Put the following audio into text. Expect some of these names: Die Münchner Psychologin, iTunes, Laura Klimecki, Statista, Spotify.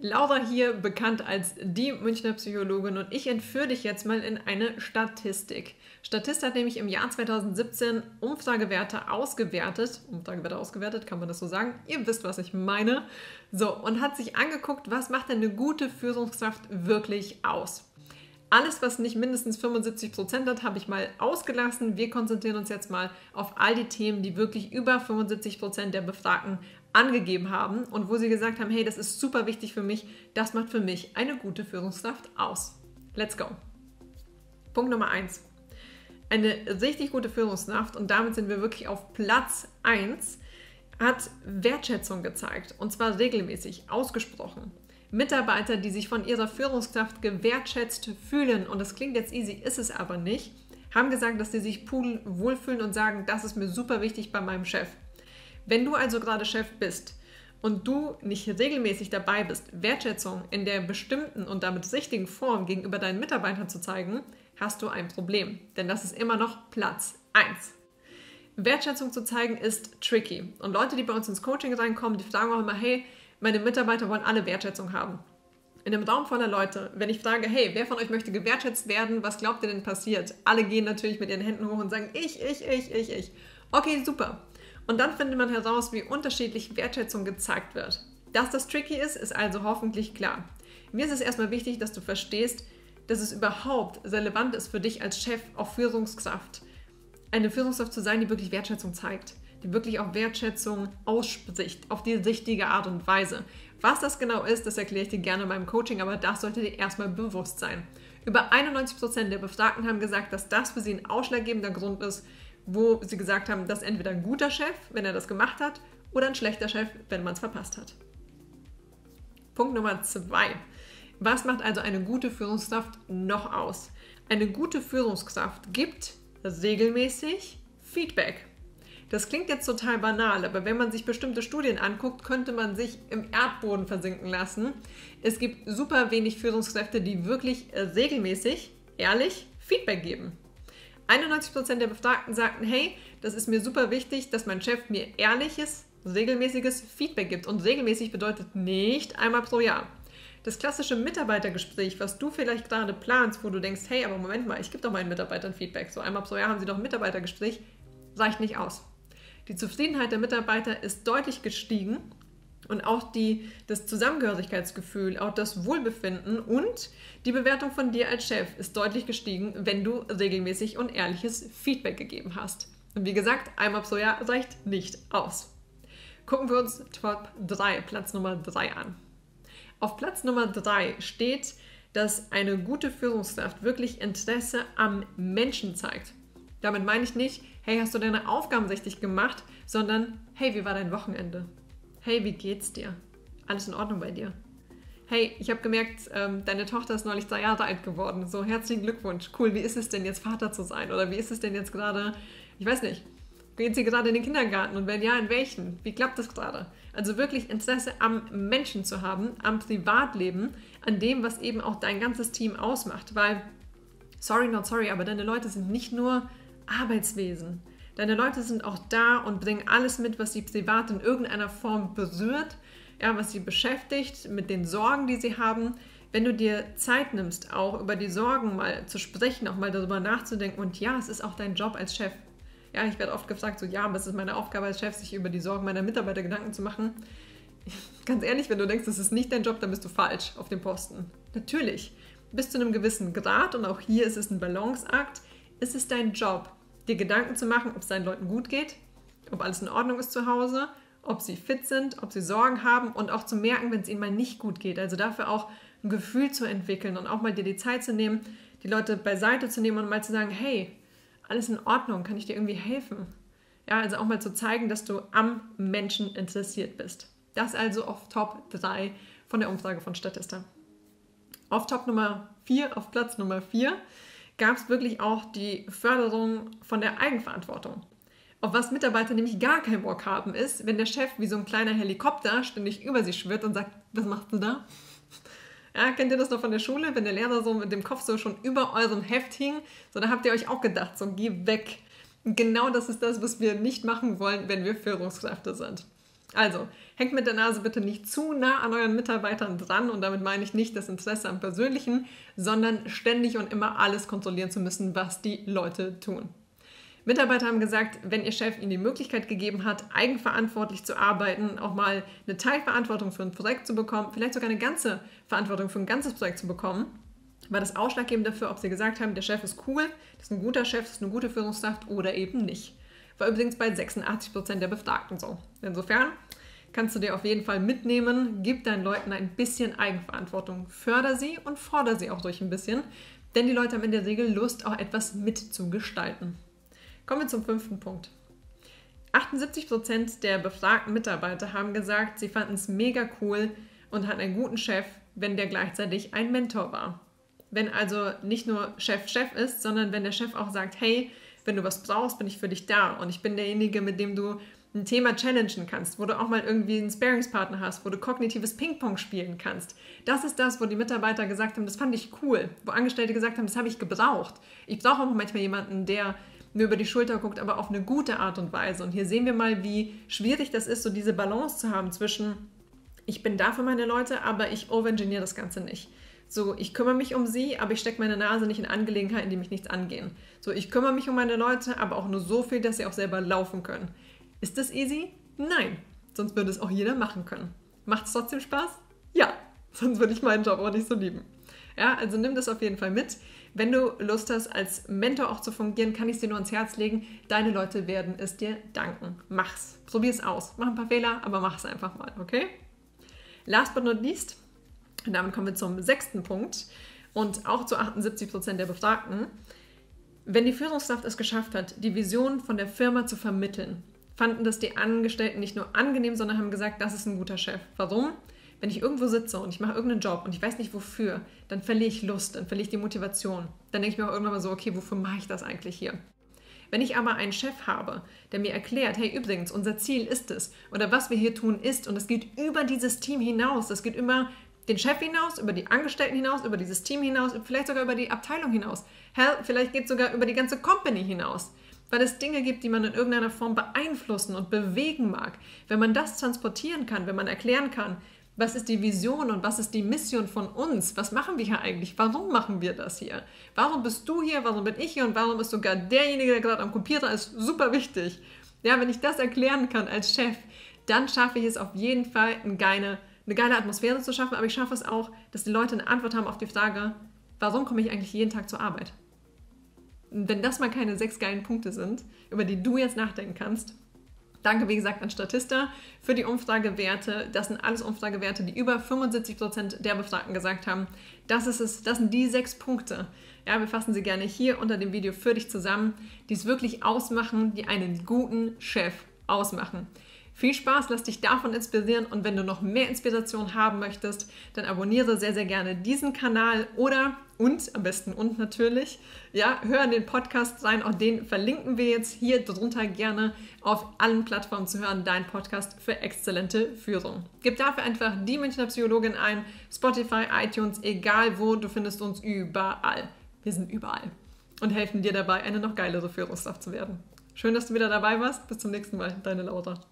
Laura hier, bekannt als die Münchner Psychologin, und ich entführe dich jetzt mal in eine Statistik. Statista hat nämlich im Jahr 2017 Umfragewerte ausgewertet, kann man das so sagen? Ihr wisst, was ich meine. So, und hat sich angeguckt, was macht denn eine gute Führungskraft wirklich aus? Alles, was nicht mindestens 75% hat, habe ich mal ausgelassen. Wir konzentrieren uns jetzt mal auf all die Themen, die wirklich über 75% der Befragten angegeben haben und wo sie gesagt haben, hey, das ist super wichtig für mich, das macht für mich eine gute Führungskraft aus. Let's go! Punkt Nummer 1. Eine richtig gute Führungskraft, und damit sind wir wirklich auf Platz 1, hat Wertschätzung gezeigt, und zwar regelmäßig, ausgesprochen. Mitarbeiter, die sich von ihrer Führungskraft gewertschätzt fühlen, und das klingt jetzt easy, ist es aber nicht, haben gesagt, dass sie sich pudelwohl fühlen und sagen, das ist mir super wichtig bei meinem Chef. Wenn du also gerade Chef bist und du nicht regelmäßig dabei bist, Wertschätzung in der bestimmten und damit richtigen Form gegenüber deinen Mitarbeitern zu zeigen, hast du ein Problem, denn das ist immer noch Platz 1. Wertschätzung zu zeigen ist tricky, und Leute, die bei uns ins Coaching reinkommen, die fragen auch immer, hey, meine Mitarbeiter wollen alle Wertschätzung haben. In einem Raum voller Leute, wenn ich frage, hey, wer von euch möchte gewertschätzt werden, was glaubt ihr denn passiert? Alle gehen natürlich mit ihren Händen hoch und sagen, ich. Okay, super. Und dann findet man heraus, wie unterschiedlich Wertschätzung gezeigt wird. Dass das tricky ist, ist also hoffentlich klar. Mir ist es erstmal wichtig, dass du verstehst, dass es überhaupt relevant ist für dich als Chef, auch Führungskraft, eine Führungskraft zu sein, die wirklich Wertschätzung zeigt, die wirklich auch Wertschätzung ausspricht, auf die richtige Art und Weise. Was das genau ist, das erkläre ich dir gerne in meinem Coaching, aber das sollte dir erstmal bewusst sein. Über 91% der Befragten haben gesagt, dass das für sie ein ausschlaggebender Grund ist, wo sie gesagt haben, dass entweder ein guter Chef, wenn er das gemacht hat, oder ein schlechter Chef, wenn man es verpasst hat. Punkt Nummer 2. Was macht also eine gute Führungskraft noch aus? Eine gute Führungskraft gibt regelmäßig Feedback. Das klingt jetzt total banal, aber wenn man sich bestimmte Studien anguckt, könnte man sich im Erdboden versinken lassen. Es gibt super wenig Führungskräfte, die wirklich regelmäßig, ehrlich Feedback geben. 91% der Befragten sagten, hey, das ist mir super wichtig, dass mein Chef mir ehrliches, regelmäßiges Feedback gibt. Und regelmäßig bedeutet nicht einmal pro Jahr. Das klassische Mitarbeitergespräch, was du vielleicht gerade planst, wo du denkst, hey, aber Moment mal, ich gebe doch meinen Mitarbeitern Feedback. So einmal pro Jahr haben sie doch ein Mitarbeitergespräch, reicht nicht aus. Die Zufriedenheit der Mitarbeiter ist deutlich gestiegen, und auch das Zusammengehörigkeitsgefühl, auch das Wohlbefinden und die Bewertung von dir als Chef ist deutlich gestiegen, wenn du regelmäßig und ehrliches Feedback gegeben hast. Und wie gesagt, einmal pro Jahr reicht nicht aus. Gucken wir uns Top 3, Platz Nummer 3 an. Auf Platz Nummer 3 steht, dass eine gute Führungskraft wirklich Interesse am Menschen zeigt. Damit meine ich nicht, hey, hast du deine Aufgaben richtig gemacht, sondern, hey, wie war dein Wochenende? Hey, wie geht's dir? Alles in Ordnung bei dir? Hey, ich habe gemerkt, deine Tochter ist neulich 3 Jahre alt geworden. So, herzlichen Glückwunsch. Cool, wie ist es denn jetzt, Vater zu sein? Oder wie ist es denn jetzt gerade, ich weiß nicht, geht sie gerade in den Kindergarten? Und wenn ja, in welchen? Wie klappt das gerade? Also wirklich Interesse am Menschen zu haben, am Privatleben, an dem, was eben auch dein ganzes Team ausmacht. Weil, sorry, not sorry, aber deine Leute sind nicht nur Arbeitswesen. Deine Leute sind auch da und bringen alles mit, was sie privat in irgendeiner Form berührt, ja, was sie beschäftigt, mit den Sorgen, die sie haben. Wenn du dir Zeit nimmst, auch über die Sorgen mal zu sprechen, auch mal darüber nachzudenken, und ja, es ist auch dein Job als Chef. Ja, ich werde oft gefragt, so, ja, aber es ist meine Aufgabe als Chef, sich über die Sorgen meiner Mitarbeiter Gedanken zu machen. Ganz ehrlich, wenn du denkst, das ist nicht dein Job, dann bist du falsch auf dem Posten. Natürlich, bis zu einem gewissen Grad, und auch hier ist es ein Balanceakt, ist es dein Job, dir Gedanken zu machen, ob es deinen Leuten gut geht, ob alles in Ordnung ist zu Hause, ob sie fit sind, ob sie Sorgen haben, und auch zu merken, wenn es ihnen mal nicht gut geht. Also dafür auch ein Gefühl zu entwickeln und auch mal dir die Zeit zu nehmen, die Leute beiseite zu nehmen und mal zu sagen, hey, alles in Ordnung, kann ich dir irgendwie helfen? Ja, also auch mal zu zeigen, dass du am Menschen interessiert bist. Das also auf Top 3 von der Umfrage von Statista. Auf Platz Nummer 4, gab es wirklich auch die Förderung von der Eigenverantwortung. Auf was Mitarbeiter nämlich gar keinen Bock haben, ist, wenn der Chef wie so ein kleiner Helikopter ständig über sie schwirrt und sagt, was machst du da? Ja, kennt ihr das noch von der Schule? Wenn der Lehrer so mit dem Kopf so schon über eurem Heft hing, so, da habt ihr euch auch gedacht, so, geh weg. Und genau das ist das, was wir nicht machen wollen, wenn wir Führungskräfte sind. Also, hängt mit der Nase bitte nicht zu nah an euren Mitarbeitern dran, und damit meine ich nicht das Interesse am Persönlichen, sondern ständig und immer alles kontrollieren zu müssen, was die Leute tun. Mitarbeiter haben gesagt, wenn ihr Chef ihnen die Möglichkeit gegeben hat, eigenverantwortlich zu arbeiten, auch mal eine Teilverantwortung für ein Projekt zu bekommen, vielleicht sogar eine ganze Verantwortung für ein ganzes Projekt zu bekommen, war das ausschlaggebend dafür, ob sie gesagt haben, der Chef ist cool, das ist ein guter Chef, das ist eine gute Führungskraft oder eben nicht. War übrigens bei 86% der Befragten so. Insofern kannst du dir auf jeden Fall mitnehmen, gib deinen Leuten ein bisschen Eigenverantwortung, förder sie und fordere sie auch durch ein bisschen, denn die Leute haben in der Regel Lust, auch etwas mitzugestalten. Kommen wir zum 5. Punkt. 78% der befragten Mitarbeiter haben gesagt, sie fanden es mega cool und hatten einen guten Chef, wenn der gleichzeitig ein Mentor war. Wenn also nicht nur Chef ist, sondern wenn der Chef auch sagt, hey, wenn du was brauchst, bin ich für dich da und ich bin derjenige, mit dem du ein Thema challengen kannst, wo du auch mal irgendwie einen Sparringspartner hast, wo du kognitives Ping-Pong spielen kannst. Das ist das, wo die Mitarbeiter gesagt haben, das fand ich cool, wo Angestellte gesagt haben, das habe ich gebraucht. Ich brauche auch manchmal jemanden, der nur über die Schulter guckt, aber auf eine gute Art und Weise. Und hier sehen wir mal, wie schwierig das ist, so diese Balance zu haben zwischen ich bin da für meine Leute, aber ich overengineere das Ganze nicht. So, ich kümmere mich um sie, aber ich stecke meine Nase nicht in Angelegenheiten, die mich nichts angehen. So, ich kümmere mich um meine Leute, aber auch nur so viel, dass sie auch selber laufen können. Ist das easy? Nein. Sonst würde es auch jeder machen können. Macht es trotzdem Spaß? Ja. Sonst würde ich meinen Job auch nicht so lieben. Ja, also nimm das auf jeden Fall mit. Wenn du Lust hast, als Mentor auch zu fungieren, kann ich es dir nur ans Herz legen. Deine Leute werden es dir danken. Mach's. Probier's aus. Mach ein paar Fehler, aber mach's einfach mal, okay? Last but not least, und damit kommen wir zum 6. Punkt und auch zu 78% der Befragten. Wenn die Führungskraft es geschafft hat, die Vision von der Firma zu vermitteln, fanden das die Angestellten nicht nur angenehm, sondern haben gesagt, das ist ein guter Chef. Warum? Wenn ich irgendwo sitze und ich mache irgendeinen Job und ich weiß nicht wofür, dann verliere ich Lust, dann verliere ich die Motivation. Dann denke ich mir auch irgendwann mal so, okay, wofür mache ich das eigentlich hier? Wenn ich aber einen Chef habe, der mir erklärt, hey, übrigens, unser Ziel ist es oder was wir hier tun ist, und es geht über dieses Team hinaus, das geht über den Chef hinaus, über die Angestellten hinaus, über dieses Team hinaus, vielleicht sogar über die Abteilung hinaus. Hell, vielleicht geht es sogar über die ganze Company hinaus. Weil es Dinge gibt, die man in irgendeiner Form beeinflussen und bewegen mag. Wenn man das transportieren kann, wenn man erklären kann, was ist die Vision und was ist die Mission von uns? Was machen wir hier eigentlich? Warum machen wir das hier? Warum bist du hier? Warum bin ich hier? Und warum ist sogar derjenige, der gerade am Computer ist, super wichtig? Ja, wenn ich das erklären kann als Chef, dann schaffe ich es auf jeden Fall, eine geile Atmosphäre zu schaffen. Aber ich schaffe es auch, dass die Leute eine Antwort haben auf die Frage, warum komme ich eigentlich jeden Tag zur Arbeit? Und wenn das mal keine 6 geilen Punkte sind, über die du jetzt nachdenken kannst, danke, wie gesagt, an Statista für die Umfragewerte. Das sind alles Umfragewerte, die über 75% der Befragten gesagt haben. Das ist es, das sind die 6 Punkte. Ja, wir fassen sie gerne hier unter dem Video für dich zusammen, die es wirklich ausmachen, die einen guten Chef ausmachen. Viel Spaß, lass dich davon inspirieren, und wenn du noch mehr Inspiration haben möchtest, dann abonniere sehr, sehr gerne diesen Kanal oder am besten und natürlich, ja, hör in den Podcast rein, auch den verlinken wir jetzt hier drunter gerne auf allen Plattformen zu hören, dein Podcast für exzellente Führung. Gib dafür einfach die Münchner Psychologin ein, Spotify, iTunes, egal wo, du findest uns überall. Wir sind überall und helfen dir dabei, eine noch geilere Führungskraft zu werden. Schön, dass du wieder dabei warst. Bis zum nächsten Mal, deine Laura.